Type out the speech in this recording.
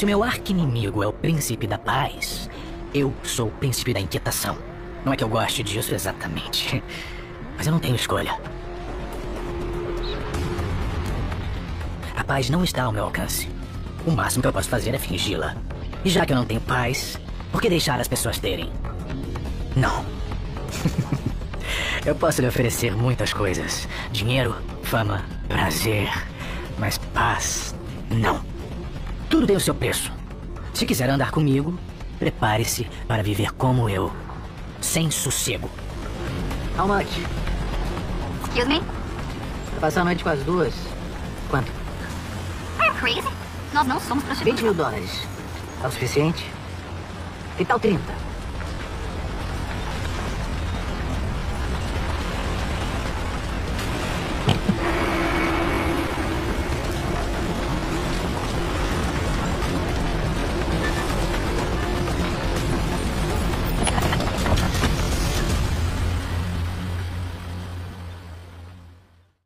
Se o meu arqui-inimigo é o príncipe da paz, eu sou o príncipe da inquietação. Não é que eu goste disso exatamente, mas eu não tenho escolha. A paz não está ao meu alcance. O máximo que eu posso fazer é fingi-la. E já que eu não tenho paz, por que deixar as pessoas terem? Não. Eu posso lhe oferecer muitas coisas. Dinheiro, fama, prazer. Mas paz, não. Tudo tem o seu preço. Se quiser andar comigo, prepare-se para viver como eu. Sem sossego. How much? Excuse me? Vai passar a noite com as duas? Quanto? Are you crazy? Nós não somos prostitutas. 20 mil dólares. É o suficiente? Que tal 30?